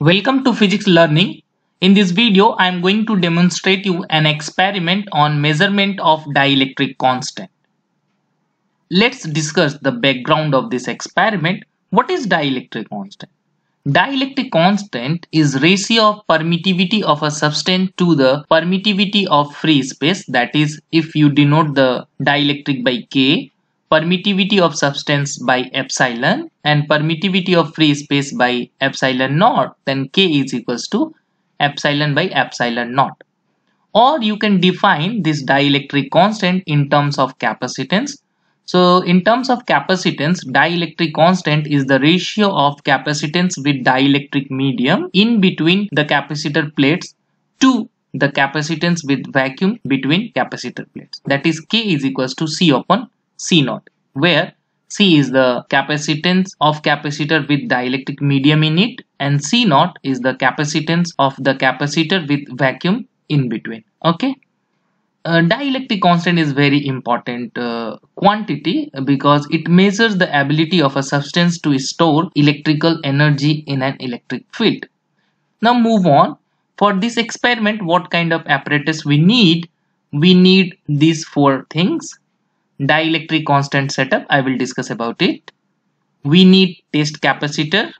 Welcome to Physics Learning. In this video, I am going to demonstrate you an experiment on measurement of dielectric constant. Let's discuss the background of this experiment. What is dielectric constant? Dielectric constant is ratio of permittivity of a substance to the permittivity of free space. That is, if you denote the dielectric by K, permittivity of substance by epsilon, and permittivity of free space by epsilon naught, then K is equals to epsilon by epsilon naught. Or you can define this dielectric constant in terms of capacitance. So in terms of capacitance, dielectric constant is the ratio of capacitance with dielectric medium in between the capacitor plates to the capacitance with vacuum between capacitor plates. That is, K is equals to C upon C naught, where C is the capacitance of capacitor with dielectric medium in it, and C naught is the capacitance of the capacitor with vacuum in between. Okay. Dielectric constant is very important quantity because it measures the ability of a substance to store electrical energy in an electric field. Now move on. For this experiment, what kind of apparatus we need? We need these four things. Dielectric constant setup, I will discuss about it. We need test capacitor,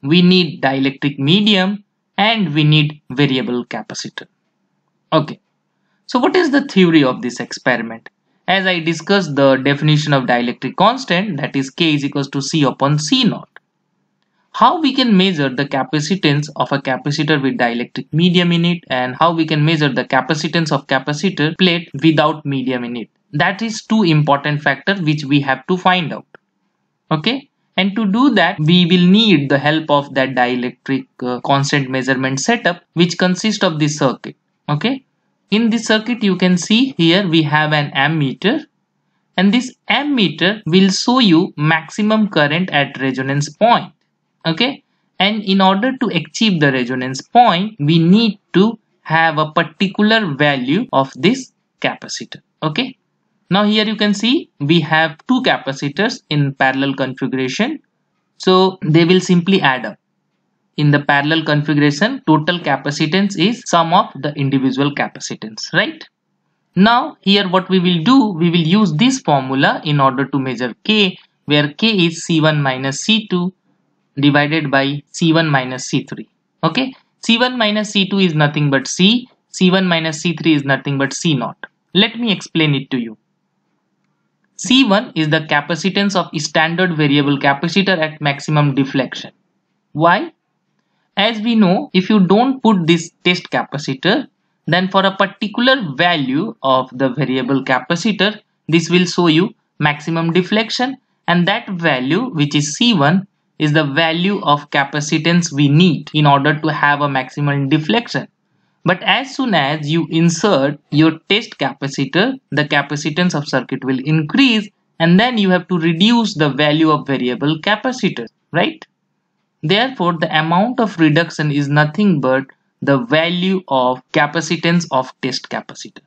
we need dielectric medium, and we need variable capacitor. Okay. So what is the theory of this experiment? As I discussed the definition of dielectric constant, that is K is equals to C upon C naught. How we can measure the capacitance of a capacitor with dielectric medium in it, and how we can measure the capacitance of capacitor plate without medium in it. That is two important factors which we have to find out. Okay. And to do that, we will need the help of that dielectric constant measurement setup, which consists of this circuit. Okay. In this circuit, you can see here we have an ammeter, and this ammeter will show you maximum current at resonance point. Okay, and in order to achieve the resonance point, we need to have a particular value of this capacitor. Okay, now here you can see we have two capacitors in parallel configuration, so they will simply add up. In the parallel configuration, total capacitance is sum of the individual capacitance, right? Now here what we will do, we will use this formula in order to measure K, where K is C1 minus C2 divided by C1 minus C3. Okay, C1 minus C2 is nothing but C, C1 minus C3 is nothing but C naught. Let me explain it to you. C1 is the capacitance of standard variable capacitor at maximum deflection. Why? As we know, if you don't put this test capacitor, then for a particular value of the variable capacitor, this will show you maximum deflection, and that value, which is C1, is the value of capacitance we need in order to have a maximum deflection. But as soon as you insert your test capacitor, the capacitance of circuit will increase, and then you have to reduce the value of variable capacitor, right? Therefore, the amount of reduction is nothing but the value of capacitance of test capacitor.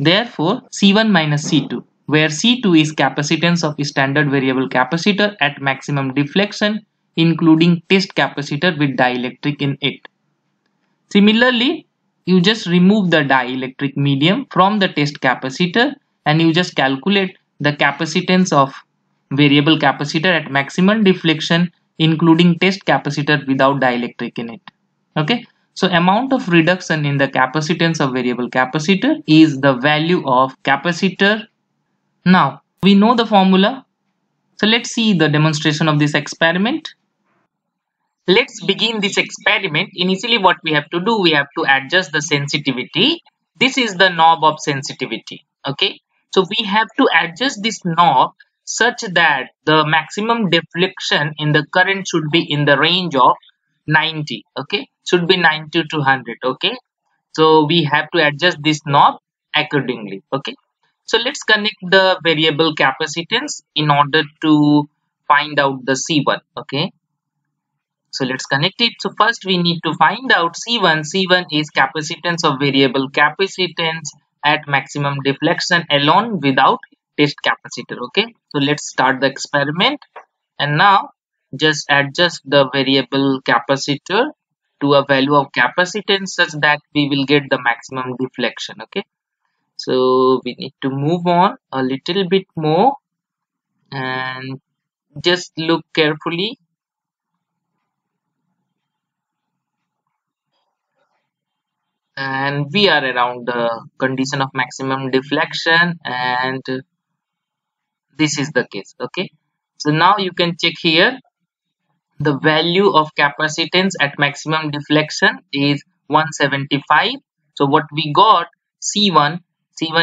Therefore, C1 minus C2, where C2 is capacitance of standard variable capacitor at maximum deflection, including test capacitor with dielectric in it. Similarly, you just remove the dielectric medium from the test capacitor and you just calculate the capacitance of variable capacitor at maximum deflection, including test capacitor without dielectric in it. Okay, so amount of reduction in the capacitance of variable capacitor is the value of capacitor. Now we know the formula, so let's see the demonstration of this experiment. Let's begin this experiment. Initially, what we have to do, we have to adjust the sensitivity. This is the knob of sensitivity. Okay, so we have to adjust this knob such that the maximum deflection in the current should be in the range of 90. Okay, should be 90 to 100. Okay, so we have to adjust this knob accordingly. Okay, so let's connect the variable capacitance in order to find out the C1. Okay, so let's connect it. So first we need to find out C1. C1 is capacitance of variable capacitance at maximum deflection alone without test capacitor. Okay, so let's start the experiment, and now just adjust the variable capacitor to a value of capacitance such that we will get the maximum deflection. Okay, so we need to move on a little bit more and just look carefully. And we are around the condition of maximum deflection, and this is the case. Okay, so now you can check here the value of capacitance at maximum deflection is 175. So what we got, C1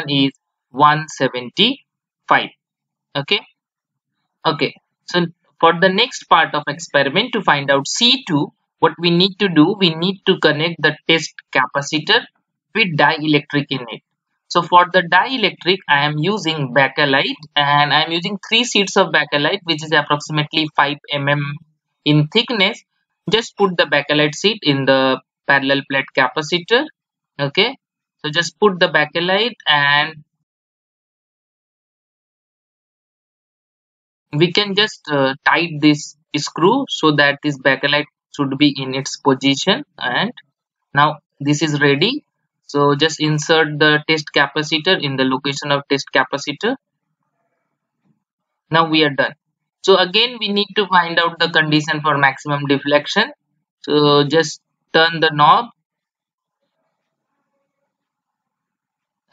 is 175. Okay, so for the next part of experiment to find out C2, what we need to do, we need to connect the test capacitor with dielectric in it. So for the dielectric, I am using bakelite, and I am using 3 sheets of bakelite, which is approximately 5 mm in thickness. Just put the bakelite sheet in the parallel plate capacitor. Okay, so just put the bakelite, and we can just tighten this screw so that this bakelite should be in its position. And now this is ready. So just insert the test capacitor in the location of test capacitor. Now we are done. So again we need to find out the condition for maximum deflection. So just turn the knob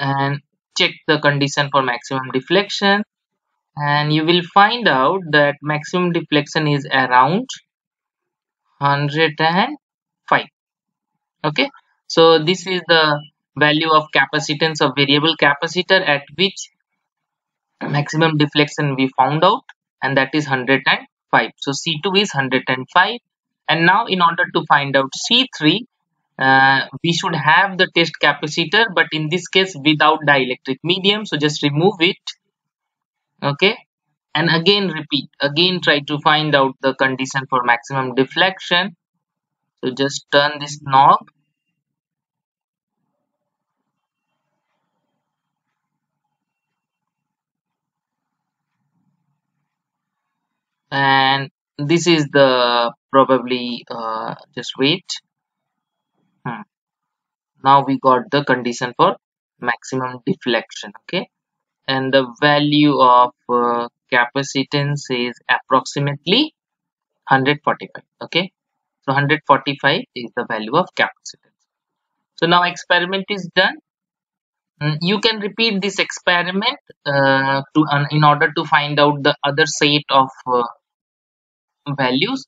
and check the condition for maximum deflection, and you will find out that maximum deflection is around 105. Okay, so this is the value of capacitance of variable capacitor at which maximum deflection we found out, and that is 105. So C2 is 105, and now in order to find out C3, we should have the test capacitor, but in this case without dielectric medium. So just remove it. Okay, and again repeat, again try to find out the condition for maximum deflection. So just turn this knob and this is the probably just wait. Now we got the condition for maximum deflection. Okay, and the value of capacitance is approximately 145. Okay, so 145 is the value of capacitance. So now experiment is done. You can repeat this experiment in order to find out the other set of values,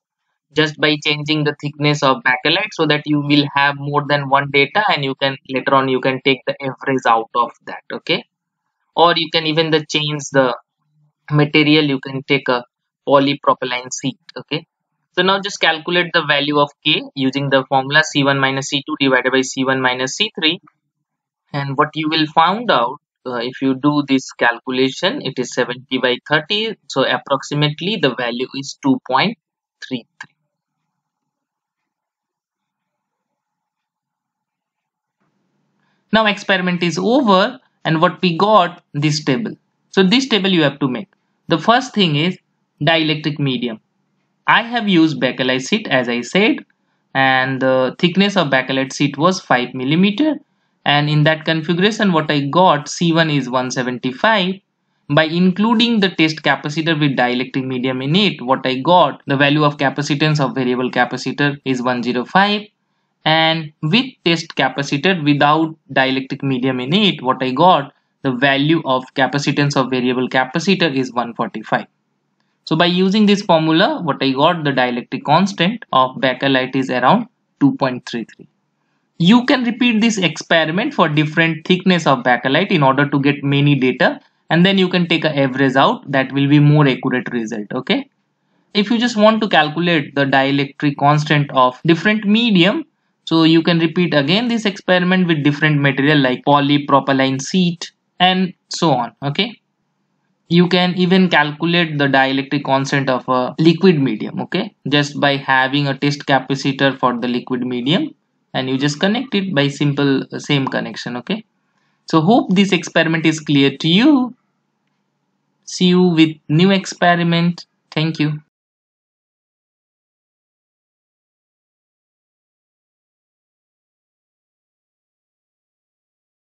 just by changing the thickness of bakelite, so that you will have more than one data, and you can later on you can take the average out of that. Okay, or you can even change the material. You can take a polypropylene sheet. Okay, so now just calculate the value of K using the formula C1 minus C2 divided by C1 minus C3, and what you will find out if you do this calculation, it is 70 by 30. So approximately the value is 2.33. Now experiment is over, and what we got, this table. So this table you have to make. The first thing is dielectric medium. I have used bakelite sheet, as I said, and the thickness of bakelite sheet was 5 mm, and in that configuration what I got, C1 is 175. By including the test capacitor with dielectric medium in it, what I got, the value of capacitance of variable capacitor is 105. And with test capacitor without dielectric medium in it, what I got, the value of capacitance of variable capacitor is 145. So by using this formula, what I got, the dielectric constant of bakelite is around 2.33. You can repeat this experiment for different thickness of bakelite in order to get many data, and then you can take an average out. That will be more accurate result. Okay, if you just want to calculate the dielectric constant of different medium, so you can repeat again this experiment with different material like polypropylene sheet and so on. Okay, you can even calculate the dielectric constant of a liquid medium. Okay, just by having a test capacitor for the liquid medium, and you just connect it by simple same connection. Okay, so hope this experiment is clear to you. See you with new experiment. Thank you.